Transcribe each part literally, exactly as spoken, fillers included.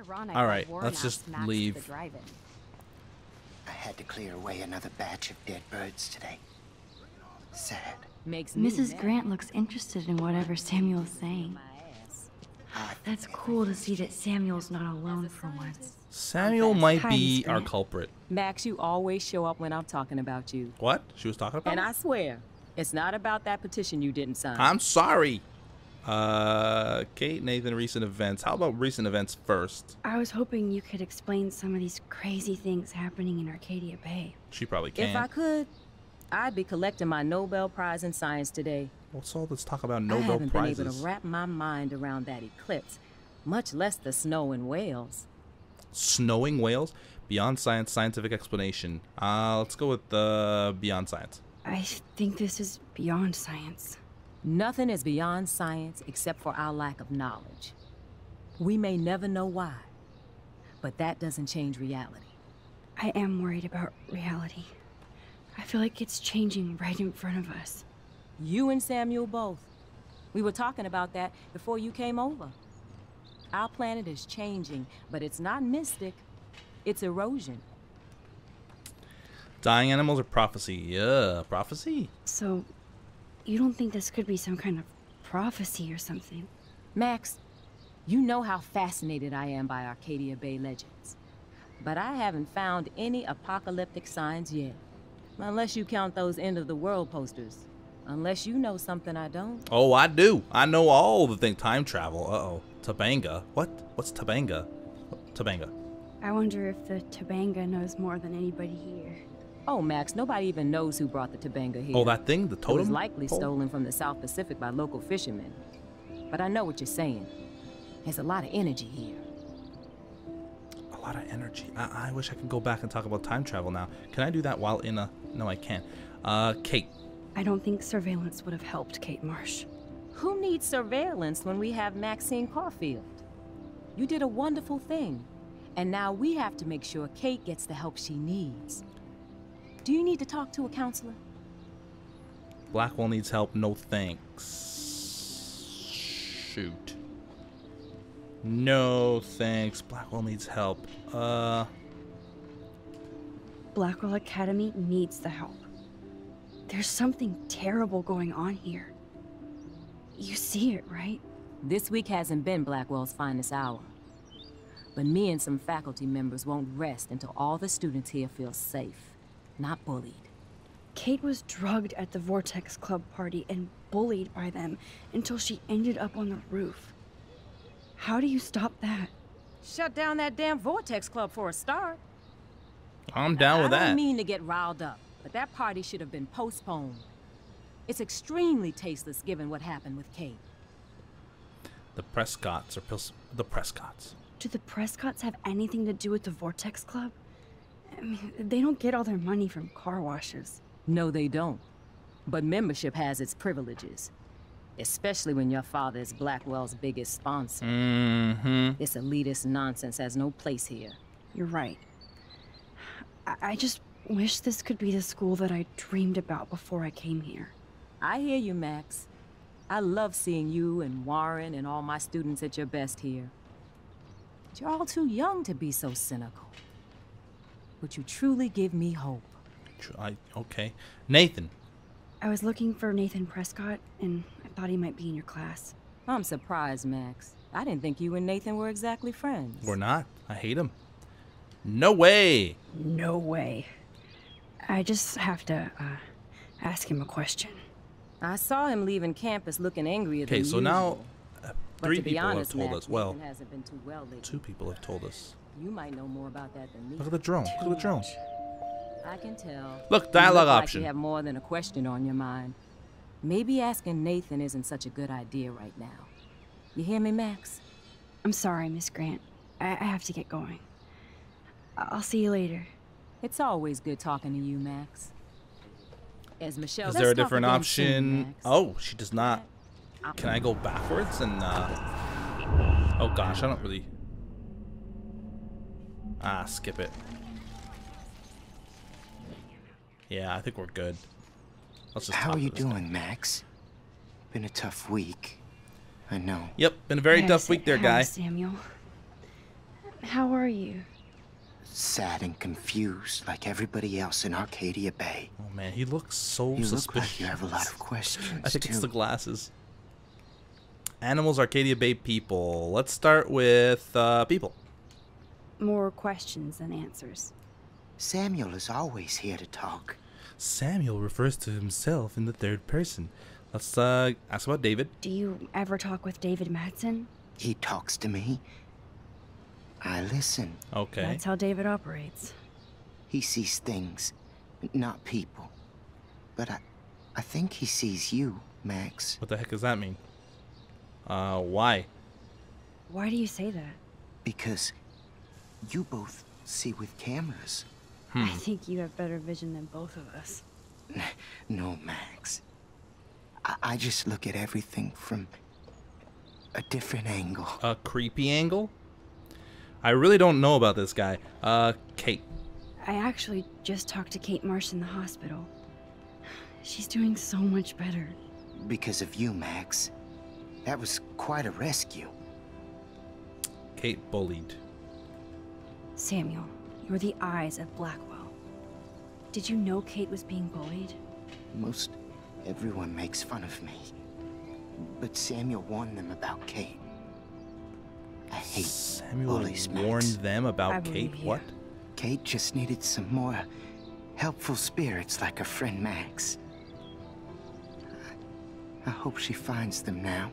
ironic. All right, let's just leave. I had to clear away another batch of dead birds today. Sad. Makes Missus Grant looks interested in whatever Samuel's saying. That's cool to see that Samuel's not alone for once. Samuel might be our culprit. Max, you always show up when I'm talking about you. What? She was talking about? And I swear, it's not about that petition you didn't sign. I'm sorry. Uh, Kate, Nathan, recent events. How about recent events first? I was hoping you could explain some of these crazy things happening in Arcadia Bay. She probably can. If I could, I'd be collecting my Nobel Prize in Science today. What's all this talk about Nobel Prizes? I haven't prizes. been able to wrap my mind around that eclipse, much less the snow in Wales. Snowing Wales? Beyond Science, Scientific Explanation. Uh, let's go with uh, Beyond Science. I think this is Beyond Science. Nothing is beyond science except for our lack of knowledge. We may never know why, but that doesn't change reality. I am worried about reality. I feel like it's changing right in front of us. You and Samuel both. We were talking about that before you came over. Our planet is changing, but it's not mystic. It's erosion. Dying animals are prophecy. Yeah, prophecy. So, you don't think this could be some kind of prophecy or something? Max, you know how fascinated I am by Arcadia Bay legends. But I haven't found any apocalyptic signs yet. Unless you count those end of the world posters. Unless you know something I don't. Oh, I do. I know all the things. Time travel. Uh-oh. Tabanga. What? What's Tabanga? Tabanga. I wonder if the Tabanga knows more than anybody here. Oh, Max, nobody even knows who brought the Tabanga here. Oh, that thing? The totem? It was likely oh. stolen from the South Pacific by local fishermen. But I know what you're saying. There's a lot of energy here. A lot of energy. I, I wish I could go back and talk about time travel now. Can I do that while in a... No, I can't. Uh, Kate. I don't think surveillance would have helped Kate Marsh. Who needs surveillance when we have Maxine Caulfield? You did a wonderful thing. And now we have to make sure Kate gets the help she needs. Do you need to talk to a counselor? Blackwell needs help, no thanks. Shoot. No thanks. Blackwell needs help. Uh. Blackwell Academy needs the help. There's something terrible going on here. You see it, right? This week hasn't been Blackwell's finest hour. But me and some faculty members won't rest until all the students here feel safe, not bullied. Kate was drugged at the Vortex Club party and bullied by them until she ended up on the roof. How do you stop that? Shut down that damn Vortex Club for a start. I'm down with that. I don't mean to get riled up. But that party should have been postponed. It's extremely tasteless given what happened with Kate. The Prescotts are pils the Prescotts. Do the Prescotts have anything to do with the Vortex Club? I mean, they don't get all their money from car washes. No, they don't. But membership has its privileges. Especially when your father is Blackwell's biggest sponsor. Mm-hmm. This elitist nonsense has no place here. You're right. I, I just... wish this could be the school that I dreamed about before I came here. I hear you, Max. I love seeing you and Warren and all my students at your best here. But you're all too young to be so cynical. Would you truly give me hope? I, okay. Nathan. I was looking for Nathan Prescott, and I thought he might be in your class. I'm surprised, Max. I didn't think you and Nathan were exactly friends. We're not. I hate him. No way. No way. I just have to uh, ask him a question. I saw him leaving campus looking angry at the Okay, so now uh, three people honest, have told Max, us. Well, been too well two people have told us. You might know more about that than me. Look at the drone. Too Look at the drone. I can tell. Look, dialogue you look option. Like you have more than a question on your mind. Maybe asking Nathan isn't such a good idea right now. You hear me, Max? I'm sorry, Miss Grant. I, I have to get going. I'll see you later. It's always good talking to you, Max. As Michelle, is there a different option? Oh, she does not. Can I go backwards and? Uh... Oh gosh, I don't really. Ah, skip it. Yeah, I think we're good. Let's just. How are you doing, guy. Max? Been a tough week. I know. Yep, been a very yeah, tough week there, guy. Samuel, How are you? Sad and confused, like everybody else in Arcadia Bay. Oh man, he looks so you suspicious. Look like you have a lot of questions. I think too. It's the glasses. Animals, Arcadia Bay people. Let's start with uh, people. More questions than answers. Samuel is always here to talk. Samuel refers to himself in the third person. Let's uh, ask about David. Do you ever talk with David Madsen? He talks to me. I listen. Okay. That's how David operates. He sees things, not people. But I, I think he sees you, Max. What the heck does that mean? Uh, why? Why do you say that? Because you both see with cameras. Hmm. I think you have better vision than both of us. No, Max. I, I just look at everything from a different angle. A creepy angle? I really don't know about this guy. Uh, Kate. I actually just talked to Kate Marsh in the hospital. She's doing so much better. Because of you, Max. That was quite a rescue. Kate bullied. Samuel, you're the eyes of Blackwell. Did you know Kate was being bullied? Most everyone makes fun of me. But Samuel warned them about Kate. I hate Samuel bullies, warned Max. them about I Kate? What? Kate just needed some more helpful spirits like her friend Max. I hope she finds them now.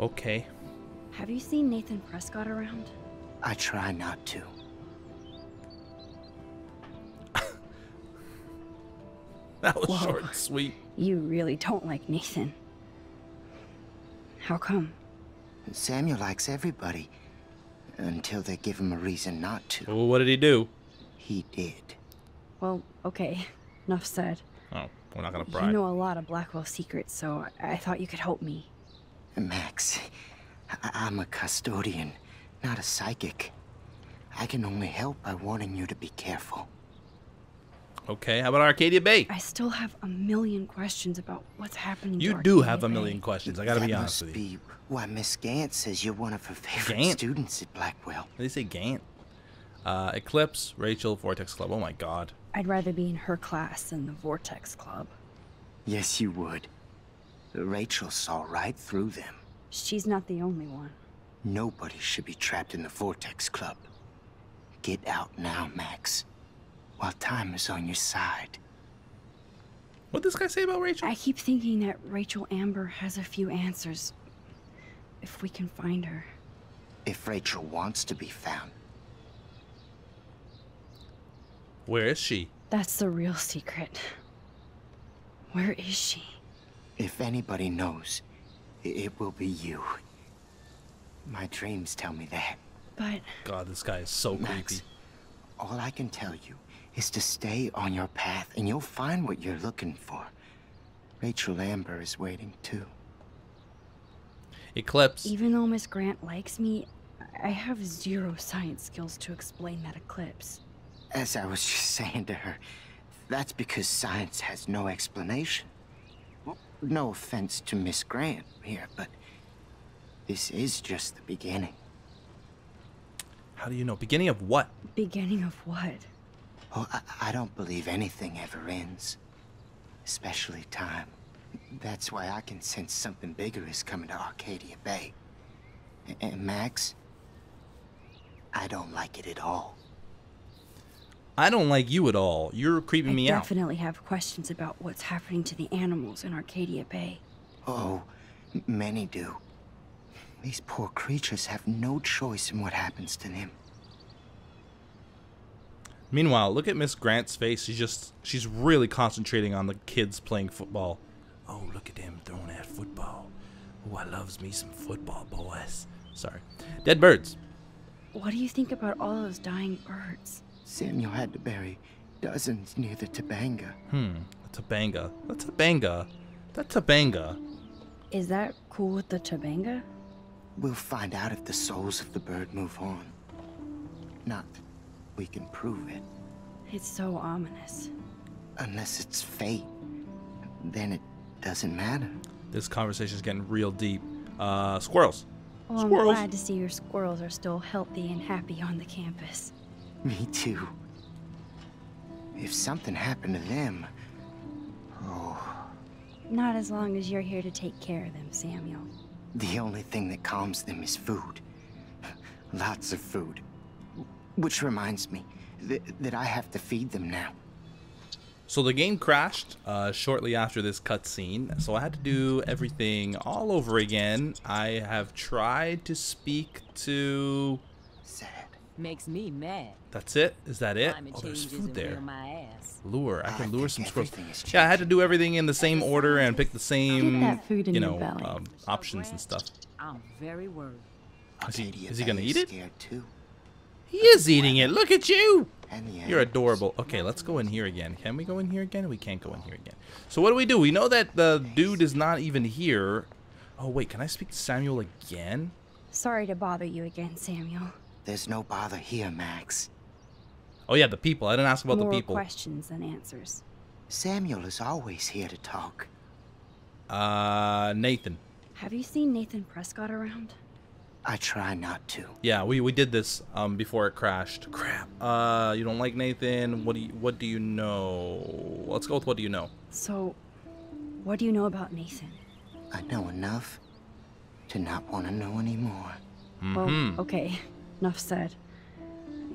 Okay. Have you seen Nathan Prescott around? I try not to. That was Whoa. short and sweet. You really don't like Nathan. How come? Samuel likes everybody until they give him a reason not to. Well, what did he do? He did. Well, okay. Enough said. Oh, we're not gonna pry. You know a lot of Blackwell secrets, so I, I thought you could help me. Max, I I'm a custodian, not a psychic. I can only help by warning you to be careful. Okay, how about Arcadia Bay? I still have a million questions about what's happening. You to do Arcadia have a million Bay. questions. I gotta that be honest must with you. Be why Miss Gant says you're one of her favorite Gant. students at Blackwell. They say Gant. Uh, Eclipse, Rachel, Vortex Club. Oh my God. I'd rather be in her class than the Vortex Club. Yes, you would. Rachel saw right through them. She's not the only one. Nobody should be trapped in the Vortex Club. Get out now, Max. While time is on your side. What does this guy say about Rachel? I keep thinking that Rachel Amber has a few answers. If we can find her. If Rachel wants to be found. Where is she? That's the real secret. Where is she? If anybody knows, it will be you. My dreams tell me that. But... God, this guy is so Max, creepy. All I can tell you is to stay on your path and you'll find what you're looking for. Rachel Amber is waiting too. Eclipse. Even though Miss Grant likes me, I have zero science skills to explain that eclipse. As I was just saying to her, that's because science has no explanation. No offense to Miss Grant here, but this is just the beginning. How do you know? Beginning of what? Beginning of what? Oh, I, I don't believe anything ever ends, especially time. That's why I can sense something bigger is coming to Arcadia Bay. And Max, I don't like it at all. I don't like you at all. You're creeping I me out. I definitely have questions about what's happening to the animals in Arcadia Bay. Oh, many do. These poor creatures have no choice in what happens to them. Meanwhile, look at Miss Grant's face. She's just, she's really concentrating on the kids playing football. Oh, look at them throwing that football. Oh, I loves me some football, boys. Sorry. Dead birds. What do you think about all those dying birds? Samuel had to bury dozens near the Tabanga. Hmm. The Tabanga. The Tabanga. The Tabanga. Is that cool with the Tabanga? We'll find out if the souls of the bird move on. Not that we can prove it. It's so ominous. Unless it's fate, then it doesn't matter. This conversation's getting real deep. Uh, squirrels. Well, I'm squirrels. glad to see your squirrels are still healthy and happy on the campus. Me too. If something happened to them... Oh... Not as long as you're here to take care of them, Samuel. The only thing that calms them is food. Lots of food. Which reminds me th that I have to feed them now. So the game crashed uh, shortly after this cutscene, so I had to do everything all over again. I have tried to speak to... Sad. Makes me mad. That's it? Is that it? Oh, there's food there. Lure. I can lure some squirrels. Yeah, I had to do everything in the same order and pick the same, you know, um, options and stuff. I'm very worried. Is he, is he gonna eat it? He is eating it. Look at you. You're adorable. Okay, let's go in here again. Can we go in here again? We can't go in here again. So what do we do? We know that the dude is not even here. Oh, wait. Can I speak to Samuel again? Sorry to bother you again, Samuel. There's no bother here, Max. Oh, yeah, the people. I didn't ask about More the people. More questions than answers. Samuel is always here to talk. Uh, Nathan. Have you seen Nathan Prescott around? I try not to. Yeah, we, we did this um, before it crashed. Crap. Uh, you don't like Nathan? What do you, what do you know? Let's go with what do you know. So, what do you know about Nathan? I know enough to not want to know anymore. Mm-hmm. Well, okay. Enough said.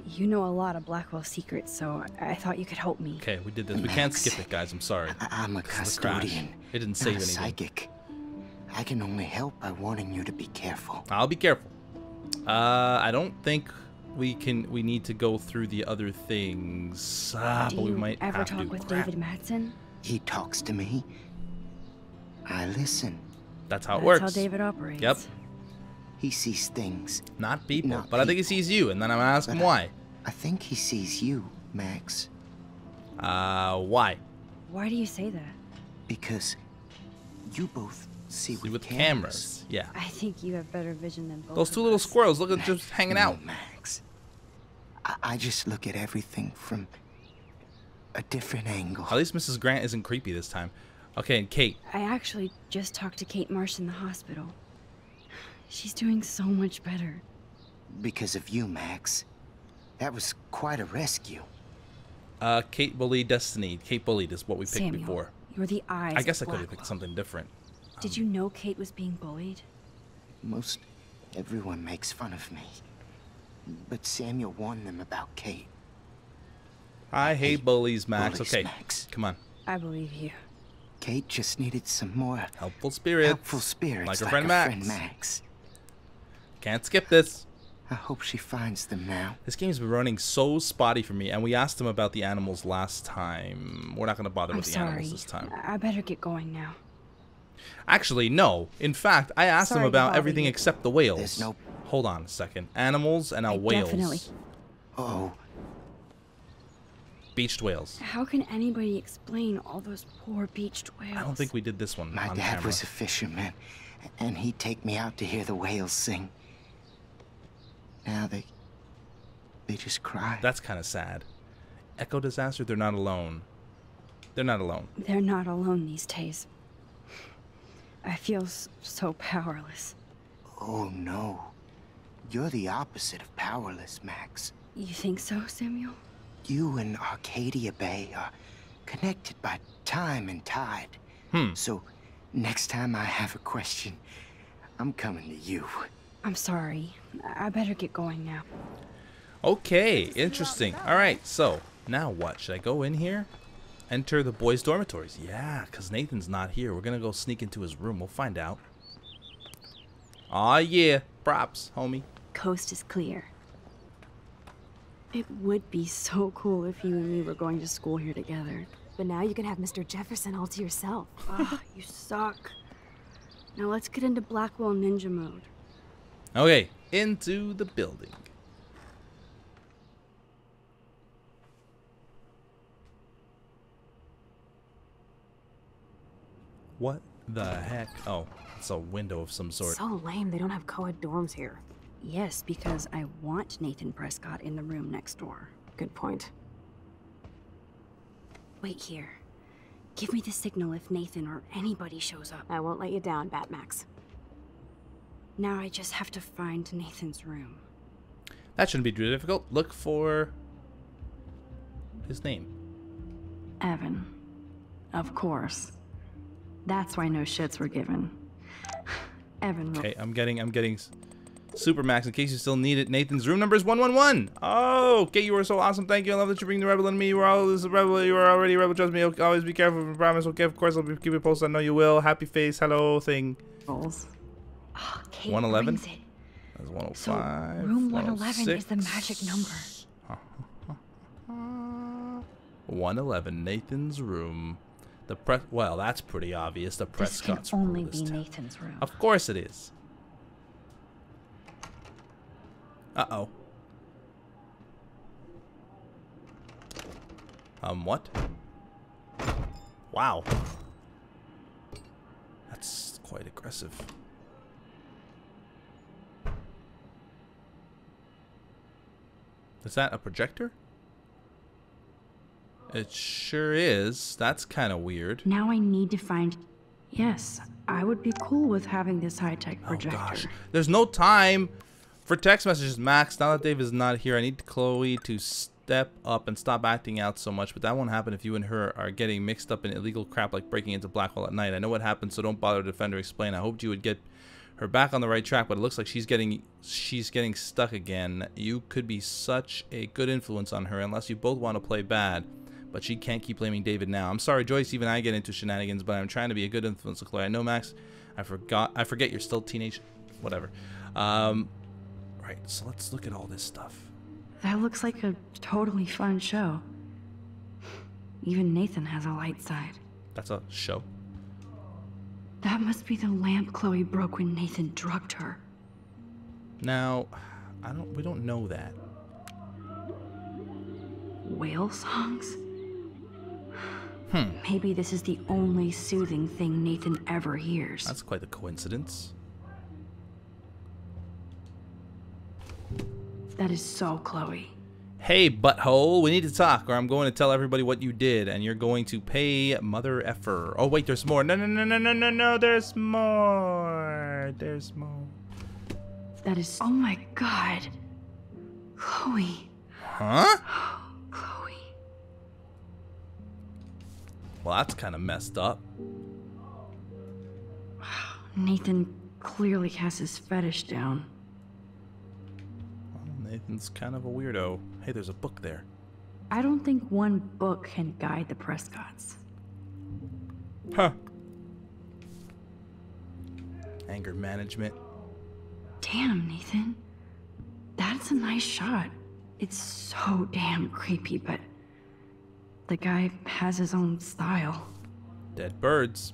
You know a lot of Blackwell secrets, so I, I thought you could help me. Okay, we did this. We Max, can't skip it, guys. I'm sorry. I I'm a custodian. It didn't save anything. Psychic. I can only help by warning you to be careful. I'll be careful. Uh, I don't think we can. We need to go through the other things. Ah, Do but we you might ever have talk to. with Crap. David Madsen? He talks to me. I listen. That's how it That's works. That's how David operates. Yep. He sees things. Not people. Not but people. I think he sees you, and then I'm going to ask but him why. I, I think he sees you, Max. Uh, why? Why do you say that? Because you both see, see with, with cameras. cameras. Yeah. I think you have better vision than both Those two of little us. squirrels look at just hanging no, out. Max. I, I just look at everything from a different angle. At least Missus Grant isn't creepy this time. Okay, and Kate. I actually just talked to Kate Marsh in the hospital. She's doing so much better. Because of you, Max. That was quite a rescue. Uh, Kate bullied Destiny. Kate bullied is what we picked Samuel, before. You're the eyes. I guess I could have picked something different. Um, Did you know Kate was being bullied? Most everyone makes fun of me. But Samuel warned them about Kate. I hate, hate bullies, Max. Bullies, okay, Max. Come on. I believe you. Kate just needed some more helpful spirits. Helpful spirits, like her like friend, Max. friend Max. Can't skip this. I hope she finds them now. This game's been running so spotty for me, and we asked him about the animals last time. We're not going to bother I'm with the sorry. animals this time. I better get going now. Actually, no. In fact, I asked sorry him about everything you. except the whales. There's no... Hold on a second. Animals and now whales. Definitely. Oh. Beached whales. How can anybody explain all those poor beached whales? I don't think we did this one. My on dad camera. was a fisherman, and he'd take me out to hear the whales sing. Now they, they just cry. That's kind of sad. Echo disaster, they're not alone. They're not alone. They're not alone these days. I feel so powerless. Oh, no. You're the opposite of powerless, Max. You think so, Samuel? You and Arcadia Bay are connected by time and tide. Hmm. So next time I have a question, I'm coming to you. I'm sorry. I better get going now. Okay, interesting. All right, so now what? Should I go in here? Enter the boys' dormitories. Yeah, because Nathan's not here. We're going to go sneak into his room. We'll find out. Aw, yeah. Props, homie. Coast is clear. It would be so cool if you and me were going to school here together. But now you can have Mister Jefferson all to yourself. Ugh, you suck. Now let's get into Blackwell Ninja mode. Okay, into the building. What the heck? Oh, it's a window of some sort. So lame, they don't have co-ed dorms here. Yes, because I want Nathan Prescott in the room next door. Good point. Wait here. Give me the signal if Nathan or anybody shows up. I won't let you down, Batmax. Now I just have to find Nathan's room. That shouldn't be too difficult. Look for his name. Evan. Of course. That's why no shits were given. Evan. Okay, I'm getting, I'm getting Supermax in case you still need it. Nathan's room number is one one one. Oh, Kate, you were so awesome. Thank you. I love that you bring the rebel in me. You were always a rebel. You were already a rebel. Trust me. Always be careful. I promise. Okay, of course. I'll be, keep you posted. I know you will. Happy face. Hello thing. Rolls. Oh, Kate one eleven. Brings it. That's one oh five. So room one eleven is the magic number. one eleven. Nathan's room. The press. Well, that's pretty obvious. The Prescott's room. This can only be Nathan's room. Of course it is. Uh oh. Um. What? Wow. That's quite aggressive. Is that a projector? It sure is. That's kind of weird. Now I need to find... Yes, I would be cool with having this high-tech projector. Oh, gosh. There's no time for text messages, Max. Now that Dave is not here, I need Chloe to step up and stop acting out so much, but that won't happen if you and her are getting mixed up in illegal crap like breaking into Blackwell at night. I know what happened, so don't bother to defend or explain. I hoped you would get her back on the right track, but it looks like she's getting she's getting stuck again. You could be such a good influence on her unless you both want to play bad. But she can't keep blaming David now. I'm sorry, Joyce, even I get into shenanigans, but I'm trying to be a good influence on Chloe. I know, Max, I forgot. I forget you're still teenage. Whatever. Um, right, so let's look at all this stuff. That looks like a totally fun show. Even Nathan has a light side. That's a show? That must be the lamp Chloe broke when Nathan drugged her. Now, I don't. We don't know that. Whale songs? Hmm. Maybe this is the only soothing thing Nathan ever hears. That's quite a coincidence. That is so Chloe. Hey, butthole, we need to talk, or I'm going to tell everybody what you did, and you're going to pay mother effer. Oh, wait, there's more. No, no, no, no, no, no, no, there's more. There's more. That is... Oh, my God. Chloe. Huh? Well, that's kind of messed up. Nathan clearly has his fetish down. Well, Nathan's kind of a weirdo. Hey, there's a book there. I don't think one book can guide the Prescotts. Huh. Anger management. Damn, Nathan. That's a nice shot. It's so damn creepy, but... The guy has his own style. Dead birds.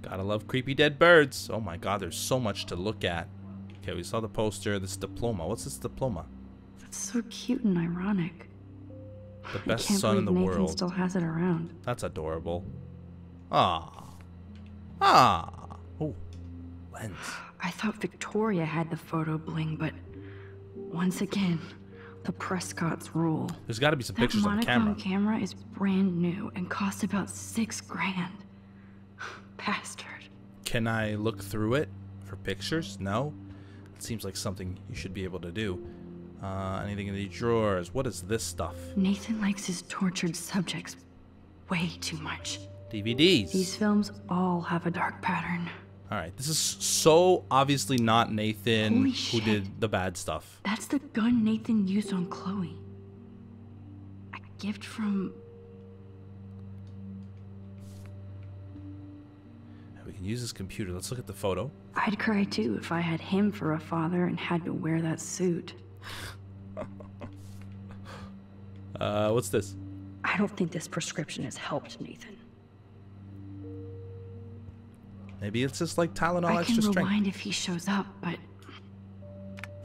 Gotta love creepy dead birds. Oh my God, there's so much to look at. Okay, we saw the poster. This diploma. What's this diploma? That's so cute and ironic. The best son in the world. I can't believe Nathan still has it around. That's adorable. Ah. Ah. Oh. Lens. I thought Victoria had the photo bling, but once again... The Prescott's rule. There's got to be some that pictures on camera. That camera is brand new and costs about six grand. Bastard. Can I look through it for pictures? No. It seems like something you should be able to do. Uh, anything in these drawers? What is this stuff? Nathan likes his tortured subjects way too much. D V Ds. These films all have a dark pattern. All right, this is so obviously not Nathan who did the bad stuff. That's the gun Nathan used on Chloe. A gift from... We can use this computer. Let's look at the photo. I'd cry too if I had him for a father and had to wear that suit. uh, what's this? I don't think this prescription has helped Nathan. Maybe it's just like Tylenol extra strength. I can rewind if he shows up, but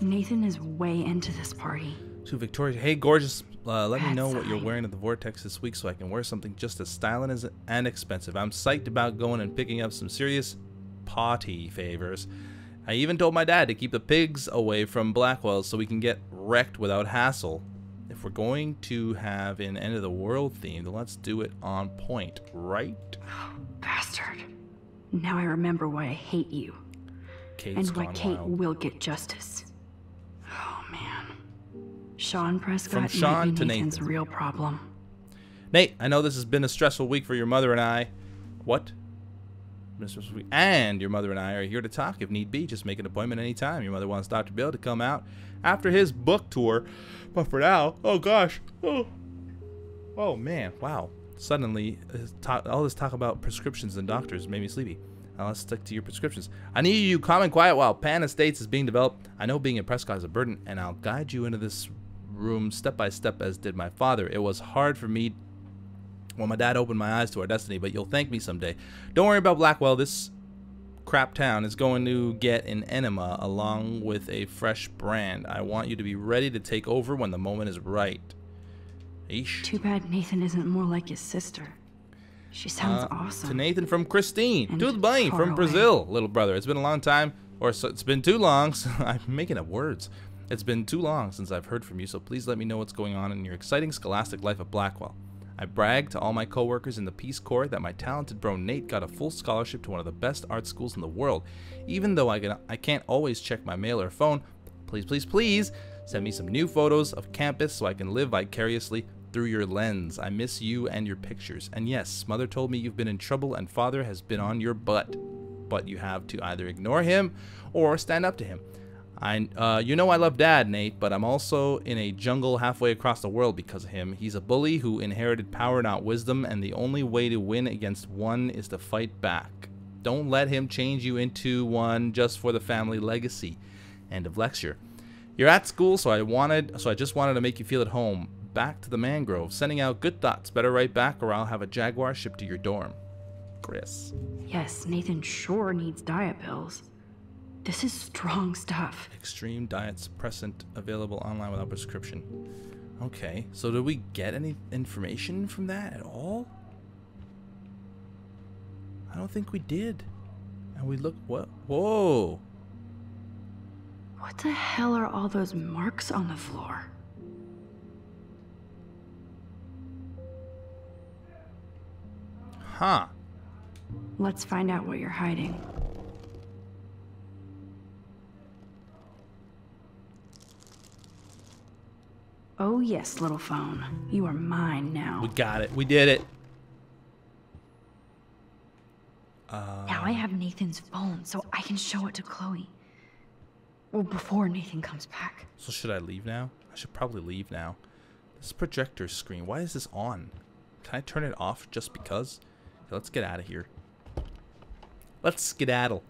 Nathan is way into this party. To Victoria, hey gorgeous, uh, let me know what you're wearing at the Vortex this week so I can wear something just as stylish as and expensive. I'm psyched about going and picking up some serious potty favors. I even told my dad to keep the pigs away from Blackwell so we can get wrecked without hassle. If we're going to have an end of the world theme, then let's do it on point, right? Bastard. Now I remember why I hate you. Kate's and why Kate wild. will get justice. Oh man, Sean Prescott From Sean might be to Nathan's Nathan. real problem. Nate, I know this has been a stressful week for your mother and I. What? And your mother and I are here to talk if need be. Just make an appointment anytime. Your mother wants Doctor Bill to come out after his book tour. But for now, oh gosh. Oh, oh man, wow. Suddenly, all this talk about prescriptions and doctors made me sleepy. Now let's stick to your prescriptions. I need you calm and quiet while Pan Estates is being developed. I know being at Prescott is a burden, and I'll guide you into this room step by step as did my father. It was hard for me when my dad opened my eyes to our destiny, but you'll thank me someday. Don't worry about Blackwell. This crap town is going to get an enema along with a fresh brand. I want you to be ready to take over when the moment is right. Eesh. Too bad Nathan isn't more like his sister. She sounds uh, awesome. To Nathan from Christine. To the blame from away. Brazil, little brother. It's been a long time, or so, it's been too long. So I'm making up words. It's been too long since I've heard from you, so please let me know what's going on in your exciting scholastic life at Blackwell. I bragged to all my co-workers in the Peace Corps that my talented bro Nate got a full scholarship to one of the best art schools in the world. Even though I, can, I can't always check my mail or phone, please, please, please send me some new photos of campus so I can live vicariously through your lens. I miss you and your pictures. And yes, mother told me you've been in trouble and father has been on your butt, but you have to either ignore him or stand up to him. I uh, you know I love dad, Nate, but I'm also in a jungle halfway across the world because of him. He's a bully who inherited power, not wisdom, and the only way to win against one is to fight back. Don't let him change you into one just for the family legacy. End of lecture. You're at school, so I wanted so I just wanted to make you feel at home. Back to the mangrove, sending out good thoughts. Better write back or I'll have a jaguar shipped to your dorm. Chris. Yes, Nathan sure needs diet pills. This is strong stuff. Extreme diet suppressant available online without prescription. Okay, so did we get any information from that at all? I don't think we did. And we look, what? Whoa. What the hell are all those marks on the floor? Huh. Let's find out what you're hiding. Oh yes, little phone. You are mine now. We got it. We did it. Uh... Now I have Nathan's phone, so I can show it to Chloe. Well, before Nathan comes back. So should I leave now? I should probably leave now. This projector screen, why is this on? Can I turn it off just because? Let's get out of here. Let's skedaddle.